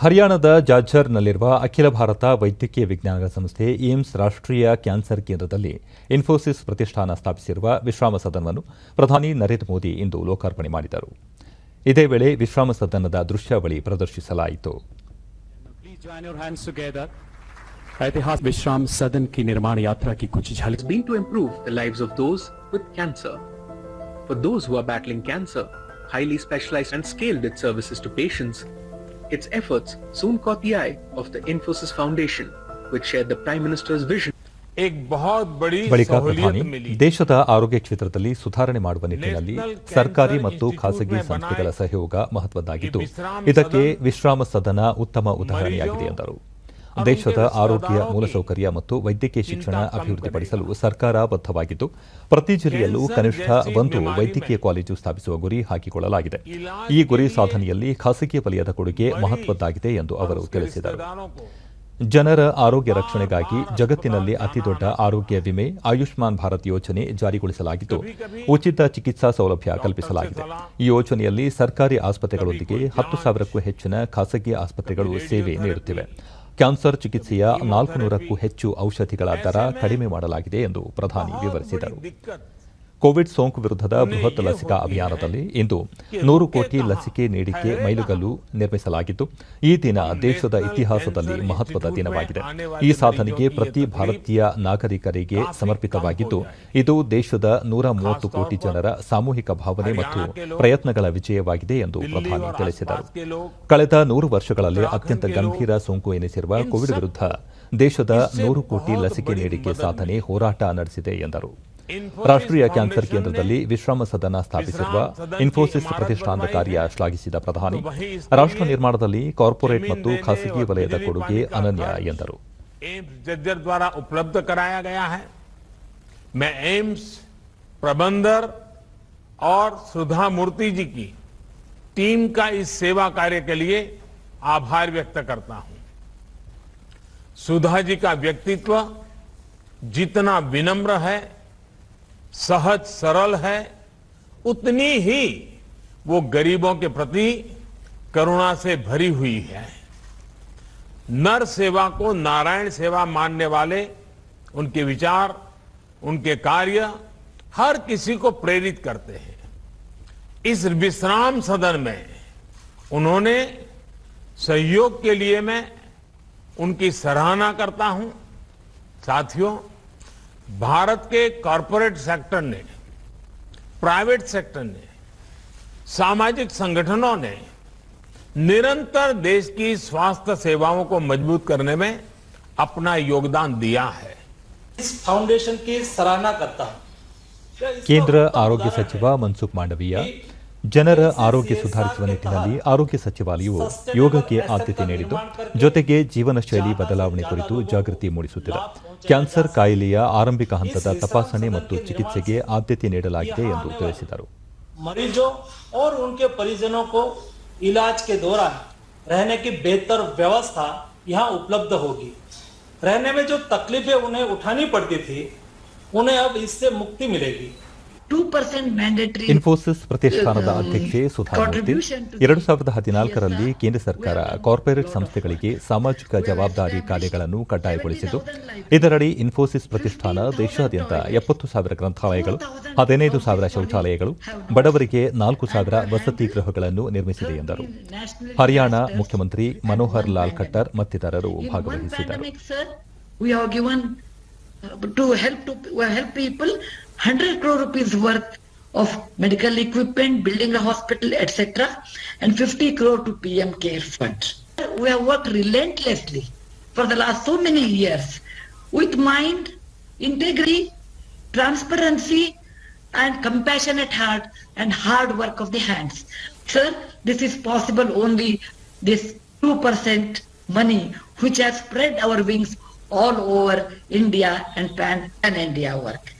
ಹರಿಯಾಣದ ಜಾಜ್ಜರ್ನಲ್ಲಿರುವ ಅಖಿಲ ಭಾರತ ವೈದ್ಯಕೀಯ ವಿಜ್ಞಾನಗಳ ಸಂಸ್ಥೆ ಎಮ್ಸ್ ರಾಷ್ಟ್ರೀಯ ಕ್ಯಾನ್ಸರ್ ಕೇಂದ್ರದಲ್ಲಿ ಇನ್ಫೋಸಿಸ್ ಪ್ರತಿಷ್ಠಾನ ಸ್ಥಾಪಿಸಿರುವ ವಿಶ್ರಾಮ ಸದನವನ್ನು ಪ್ರಧಾನಿ ನರೇಂದ್ರ ಮೋದಿ ಇಂದು ಲೋಕಾರ್ಪಣೆ ಮಾಡಿದರು. ಇದೇ ವೇಳೆ ವಿಶ್ರಾಮ ಸದನದ ದೃಶ್ಯಾವಳಿ ಪ್ರದರ್ಶಿಸಲಾಯಿತು. ऐतिहासिक विश्राम सदन की निर्माण यात्रा की कुछ झलक been to improve the lives of those with cancer for those who are battling cancer highly specialised and scaled its services to patients. Its efforts soon caught the eye of the Infosys Foundation, which shared the Prime Minister's vision. एक बहुत बड़ी सहूलियत देशद आरोग्य क्षेत्रದಲ್ಲಿ ಸುಧಾರಣೆ ಮಾಡುವ ನಿಟ್ಟಿನಲ್ಲಿ ಸರ್ಕಾರಿ ಮತ್ತು ಖಾಸಗಿ ಸಂಸ್ಥೆಗಳ ಸಹಯೋಗ ಮಹತ್ವದ್ದಾಗಿದ್ದು ಇದಕ್ಕೆ ವಿಶ್ರಾಮ ಸದನ ಉತ್ತಮ ಉದಾಹರಣೆಯಾಗಿದೆ ಎಂದರು. ದೇಶದ ಆರೋಗ್ಯ ಮೂಲಸೌಕರ್ಯ ಮತ್ತು ವೈದ್ಯಕೀಯ ಶಿಕ್ಷಣ ಅಭಿವೃದ್ಧಿಪಡಿಸಲು ಸರ್ಕಾರ ಬದ್ಧವಾಗಿದ್ದು ಪ್ರತಿ ಜಿಲ್ಲೆಯಲ್ಲೂ ಕನಿಷ್ಠ ಒಂದು ವೈದ್ಯಕೀಯ ಕಾಲೇಜು ಸ್ಥಾಪಿಸುವ ಗುರಿ ಹಾಕಿಕೊಳ್ಳಲಾಗಿದೆ. ಈ ಗುರಿ ಸಾಧನೆಯಲ್ಲಿ ಖಾಸಗಿ ವಲಯದ ಕೊಡುಗೆ ಮಹತ್ವದ್ದಾಗಿದೆ ಎಂದು ಅವರು ತಿಳಿಸಿದರು. ಜನರ ಆರೋಗ್ಯ ರಕ್ಷಣೆಗಾಗಿ ಜಗತ್ತಿನಲ್ಲಿ ಅತಿದೊಡ್ಡ ಆರೋಗ್ಯ ವಿಮೆ ಆಯುಷ್ಮಾನ್ ಭಾರತ್ ಯೋಜನೆ ಜಾರಿಗೊಳಿಸಲಾಗಿದ್ದು ಉಚಿತ ಚಿಕಿತ್ಸಾ ಸೌಲಭ್ಯ ಕಲ್ಪಿಸಲಾಗಿದೆ. ಈ ಯೋಜನೆಯಲ್ಲಿ ಸರ್ಕಾರಿ ಆಸ್ಪತ್ರೆಗಳೊಂದಿಗೆ 10,000ಕ್ಕೂ ಹೆಚ್ಚಿನ ಖಾಸಗಿ ಆಸ್ಪತ್ರೆಗಳು ಸೇವೆ ನೀಡುತ್ತಿವೆ. ಕ್ಯಾನ್ಸರ್ ಚಿಕಿತ್ಸೆಯ 400ಕ್ಕೂ ಹೆಚ್ಚು ಔಷಧಿಗಳ ದರ ಕಡಿಮೆ ಮಾಡಲಾಗಿದೆ ಎಂದು ಪ್ರಧಾನಿ ವಿವರಿಸಿದರು. ಕೋವಿಡ್ ಸೋಂಕು ವಿರುದ್ಧದ ಬೃಹತ್ ಲಸಿಕಾ ಅಭಿಯಾನದಲ್ಲಿ ಇಂದು 100 ಕೋಟಿ ಲಸಿಕೆ ನೀಡಿಕೆ ಮೈಲುಗಲ್ಲು ನಿರ್ಮಿಸಲಾಗಿದ್ದು ಈ ದಿನ ದೇಶದ ಇತಿಹಾಸದಲ್ಲಿ ಮಹತ್ವದ ದಿನವಾಗಿದೆ. ಈ ಸಾಧನೆಗೆ ಪ್ರತಿ ಭಾರತೀಯ ನಾಗರಿಕರಿಗೆ ಸಮರ್ಪಿತವಾಗಿದ್ದು ಇದು ದೇಶದ 130 ಕೋಟಿ ಜನರ ಸಾಮೂಹಿಕ ಭಾವನೆ ಮತ್ತು ಪ್ರಯತ್ನಗಳ ವಿಜಯವಾಗಿದೆ ಎಂದು ಪ್ರಧಾನಿ ತಿಳಿಸಿದರು. ಕಳೆದ 100 ವರ್ಷಗಳಲ್ಲಿ ಅತ್ಯಂತ ಗಂಭೀರ ಸೋಂಕು ಎನಿಸಿರುವ ಕೋವಿಡ್ ವಿರುದ್ಧ ದೇಶದ 100 ಕೋಟಿ ಲಸಿಕೆ ನೀಡಿಕೆ ಸಾಧನೆ ಹೋರಾಟ ನಡೆಸಿದೆ ಎಂದರು. ರಾಷ್ಟ್ರೀಯ ಕ್ಯಾನ್ಸರ್ ಕೇಂದ್ರದಲ್ಲಿ ವಿಶ್ರಾಮ ಸದನ ಸ್ಥಾಪಿಸಿರುವ ಇನ್ಫೋಸಿಸ್ ಪ್ರತಿಷ್ಠಾನದ ಕಾರ್ಯ ಶ್ಲಾಘಿಸಿದ ಪ್ರಧಾನಿ ರಾಷ್ಟ್ರ ನಿರ್ಮಾಣದಲ್ಲಿ ಕಾರ್ಪೊರೇಟ್ ಮತ್ತು ಖಾಸಗಿ ವಲಯದ ಕೊಡುಗೆ ಅನನ್ಯ ಎಂದರು. झाज्जर द्वारा उपलब्ध कराया गया है. मैं एम्स प्रबंधक और सुधा मूर्ति जी की टीम का इस सेवा कार्य के लिए आभार व्यक्त करता हूं. सुधा जी का व्यक्तित्व जितना विनम्र है, सहज सरल है, उतनी ही वो गरीबों के प्रति करुणा से भरी हुई है. नर सेवा को नारायण सेवा मानने वाले उनके विचार, उनके कार्य हर किसी को प्रेरित करते हैं. इस विश्राम सदन में उन्होंने सहयोग के लिए मैं उनकी सराहना करता हूं. साथियों, भारत के कॉरपोरेट सेक्टर ने, प्राइवेट सेक्टर ने, सामाजिक संगठनों ने निरंतर देश की स्वास्थ्य सेवाओं को मजबूत करने में अपना योगदान दिया है. इस फाउंडेशन की सराहना करता हूं. केंद्र आरोग्य सचिव मनसुख मांडविया ಜನರ ಆರೋಗ್ಯ ಸುಧಾರಿಸುವ ನಿಟ್ಟಿನಲ್ಲಿ ಆರೋಗ್ಯ ಸಚಿವಾಲಯವು ಯೋಗಕ್ಕೆ ಆದ್ಯತೆ ನೀಡಿದ್ದು ಜೊತೆಗೆ ಜೀವನ ಶೈಲಿ ಬದಲಾವಣೆ ಕುರಿತು ಜಾಗೃತಿ ಮೂಡಿಸುತ್ತಿದೆ. ಕ್ಯಾನ್ಸರ್ ಕಾಯಿಲೆಯ ಆರಂಭಿಕ ಹಂತದ ತಪಾಸಣೆ ಮತ್ತು ಚಿಕಿತ್ಸೆಗೆ ಆದ್ಯತೆ ನೀಡಲಾಗಿದೆ ಎಂದು ತಿಳಿಸಿದರು. ಮರೀಜೋ और उनके परिजनों को इलाज के दौरान रहने की बेहतर व्यवस्था यहाँ उपलब्ध होगी. रहने में जो तकलीफें उन्हें उठानी पड़ती थी उन्हें अब इससे मुक्ति मिलेगी. ಇನ್ಫೋಸಿಸ್ ಪ್ರತಿಷ್ಠಾನದ ಅಧ್ಯಕ್ಷೆ ಸುಧಾ ಮೂರ್ತಿ 2014ರಲ್ಲಿ ಕೇಂದ್ರ ಸರ್ಕಾರ ಕಾರ್ಪೊರೇಟ್ ಸಂಸ್ಥೆಗಳಿಗೆ ಸಾಮಾಜಿಕ ಜವಾಬ್ದಾರಿ ಕಾರ್ಯಗಳನ್ನು ಕಡ್ಡಾಯಗೊಳಿಸಿದ್ದು ಇದರಡಿ ಇನ್ಫೋಸಿಸ್ ಪ್ರತಿಷ್ಠಾನ ದೇಶಾದ್ಯಂತ 70,000 ಗ್ರಂಥಾಲಯಗಳು, 15,000 ಶೌಚಾಲಯಗಳು, ಬಡವರಿಗೆ 4,000 ವಸತಿ ಗೃಹಗಳನ್ನು ನಿರ್ಮಿಸಿದೆ ಎಂದರು. ಹರಿಯಾಣ ಮುಖ್ಯಮಂತ್ರಿ ಮನೋಹರ್ ಲಾಲ್ ಖಟ್ಟರ್ ಮತ್ತಿತರರು ಭಾಗವಹಿಸಿದರು. 100 crore rupees worth of medical equipment, building a hospital, etc., and 50 crore to PM Care Fund. We have worked relentlessly for the last so many years with mind, integrity, transparency, and compassion at heart, and hard work of the hands. Sir, this is possible only this 2% money which has spread our wings all over India and pan-India work.